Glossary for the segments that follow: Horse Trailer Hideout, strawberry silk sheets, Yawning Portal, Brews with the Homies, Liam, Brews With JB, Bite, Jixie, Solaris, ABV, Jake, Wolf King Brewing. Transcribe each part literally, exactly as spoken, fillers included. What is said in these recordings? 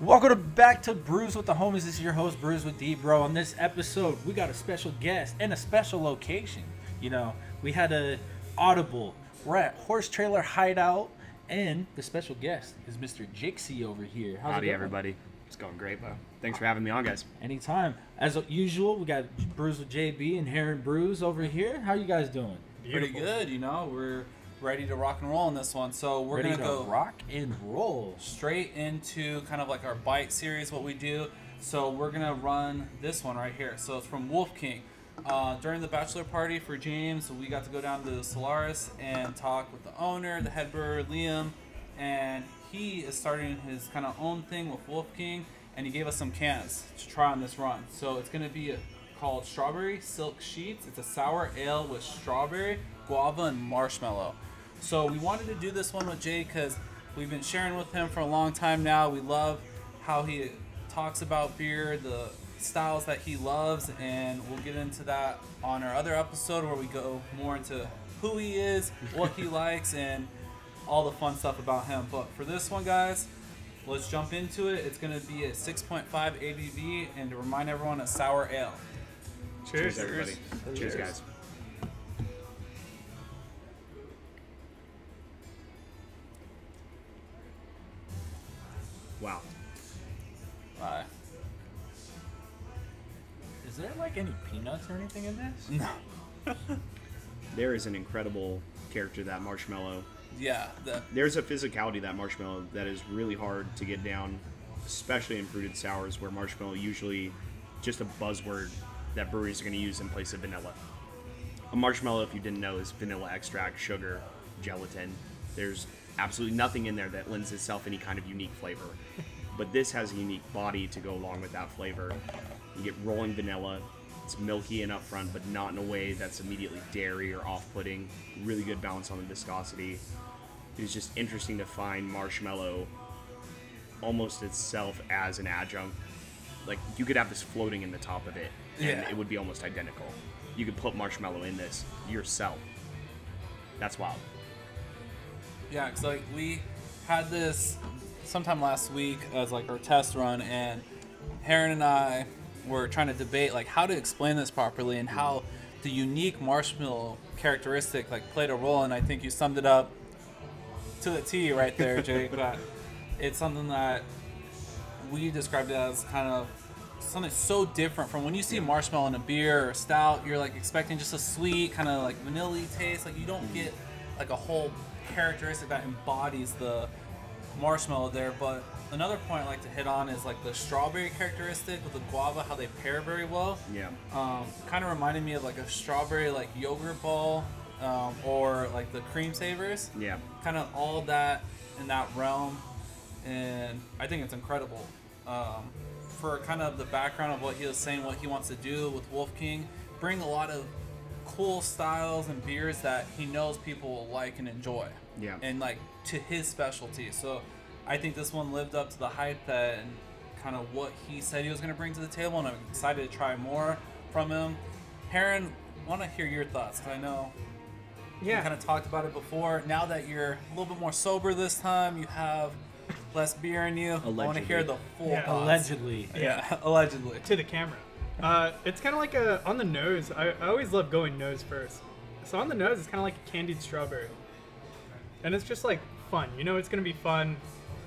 Welcome back to Brews with the Homies. This is your host, Brews with D, bro. On this episode, we got a special guest and a special location. You know, we had a audible. We're at Horse Trailer Hideout, and the special guest is Mister Jixie over here. How's Howdy, it going, everybody? It's going great, bro. Thanks for having me on, guys. Anytime. As usual, we got Brews with J B and Heron Brews over here. How you guys doing? Beautiful. Pretty good, you know. We're ready to rock and roll on this one, so we're ready gonna to go rock and roll straight into kind of like our bite series, what we do. So we're gonna run this one right here. So it's from Wolf King. Uh, during the bachelor party for James, we got to go down to the Solaris and talk with the owner, the head brewer Liam, and he is starting his kind of own thing with Wolf King, and he gave us some cans to try on this run. So it's gonna be a, called Strawberry Silk Sheets. It's a sour ale with strawberry, guava, and marshmallow. So we wanted to do this one with Jay because we've been sharing with him for a long time now. We love how he talks about beer, the styles that he loves, and we'll get into that on our other episode where we go more into who he is, what he likes, and all the fun stuff about him. But for this one, guys, let's jump into it. It's going to be a six point five A B V, and to remind everyone, a sour ale. Cheers, Cheers everybody. Cheers, Cheers guys. Wow. Bye. Is there like any peanuts or anything in this? No. There is an incredible character, that marshmallow. Yeah. The There's a physicality to that marshmallow that is really hard to get down, especially in fruited sours, where marshmallow usually just a buzzword that breweries are going to use in place of vanilla. A marshmallow, if you didn't know, is vanilla extract, sugar, gelatin. There's absolutely nothing in there that lends itself any kind of unique flavor. But this has a unique body to go along with that flavor. You get rolling vanilla. It's milky and upfront, but not in a way that's immediately dairy or off-putting. Really good balance on the viscosity. It's just interesting to find marshmallow almost itself as an adjunct. Like, you could have this floating in the top of it, and yeah, it would be almost identical. You could put marshmallow in this yourself. That's wild. Yeah, because like we had this sometime last week as like our test run, and Heron and I were trying to debate like how to explain this properly and how the unique marshmallow characteristic like played a role, and I think you summed it up to a T right there, Jake. But it's something that we described it as kind of something so different from when you see marshmallow in a beer or a stout. You're like expecting just a sweet kind of like vanilla taste. Like you don't get like a whole characteristic that embodies the marshmallow there. But another point I like to hit on is like the strawberry characteristic with the guava, how they pair very well. Yeah. Um, kind of reminded me of like a strawberry like yogurt ball, um, or like the cream savers. Yeah. Kind of all that in that realm, and I think it's incredible. Um, for kind of the background of what he was saying, what he wants to do with Wolf King, bring a lot of cool styles and beers that he knows people will like and enjoy. Yeah. And like to his specialty. So I think this one lived up to the hype that and kind of what he said he was going to bring to the table, and I'm excited to try more from him. Heron, I want to hear your thoughts, because I know yeah. you kind of talked about it before. Now that you're a little bit more sober this time, you have less beer in you. Allegedly. I want to hear the full yeah. Allegedly. Yeah, allegedly. To the camera. Uh, it's kind of like a, on the nose, I, I always love going nose first. So on the nose, it's kind of like a candied strawberry. And it's just like fun. You know, it's going to be fun.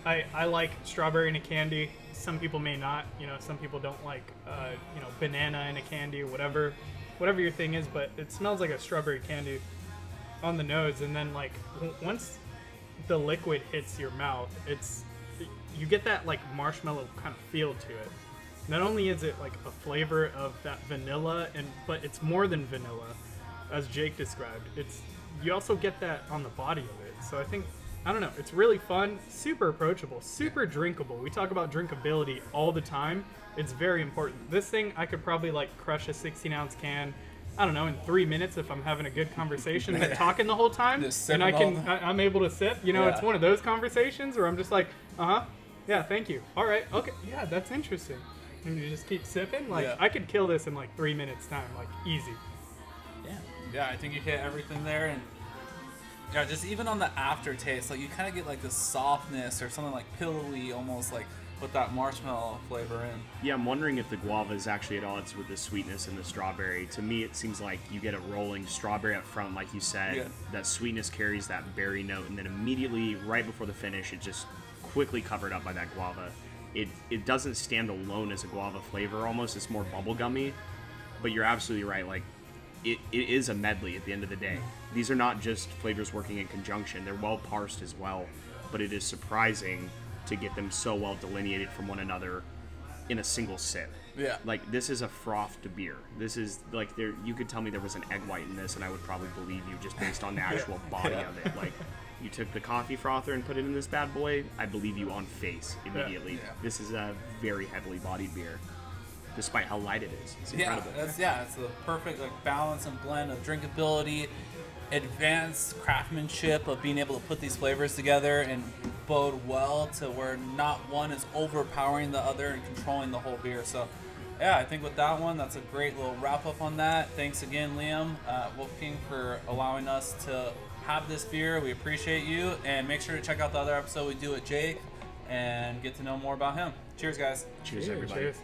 I, I like strawberry in a candy. Some people may not. You know, some people don't like, uh, you know, banana in a candy or whatever. Whatever your thing is, but it smells like a strawberry candy on the nose. And then like, once the liquid hits your mouth, it's, you get that like marshmallow kind of feel to it. Not only is it like a flavor of that vanilla, and but it's more than vanilla, as Jake described. It's, you also get that on the body of it. So I think, I don't know, it's really fun, super approachable, super drinkable. We talk about drinkability all the time. It's very important. This thing, I could probably like crush a sixteen ounce can, I don't know, in three minutes if I'm having a good conversation and talking the whole time, and I can, I, I'm able to sip. You know, yeah. It's one of those conversations where I'm just like, uh huh, yeah, thank you, all right, okay, yeah, that's interesting. And you just keep sipping. Like, yeah. I could kill this in like three minutes time, like easy. Yeah. Yeah, I think you hit everything there, and yeah, just even on the aftertaste, like you kind of get like this softness or something like pillowy, almost like put that marshmallow flavor in. Yeah, I'm wondering if the guava is actually at odds with the sweetness and the strawberry. To me, it seems like you get a rolling strawberry up front, like you said. Yeah. That sweetness carries that berry note, and then immediately, right before the finish, it's just quickly covered up by that guava. It, it doesn't stand alone as a guava flavor almost. It's more bubblegummy, but you're absolutely right. Like, it, it is a medley at the end of the day. These are not just flavors working in conjunction. They're well parsed as well, but it is surprising to get them so well delineated from one another in a single sip. Yeah. Like, this is a frothed beer. This is, like, there. You could tell me there was an egg white in this, and I would probably believe you just based on the actual body yeah. of it. Like, you took the coffee frother and put it in this bad boy, I believe you on face immediately. Yeah. Yeah. This is a very heavily bodied beer, despite how light it is. It's incredible. Yeah, that's, yeah, it's the perfect, like, balance and blend of drinkability, advanced craftsmanship of being able to put these flavors together and bode well to where not one is overpowering the other and controlling the whole beer. So yeah, I think with that one, that's a great little wrap up on that. Thanks again, Liam, uh, Wolf King, for allowing us to have this beer. We appreciate you, and make sure to check out the other episode we do with Jake and get to know more about him. Cheers, guys. Cheers, cheers everybody. Cheers.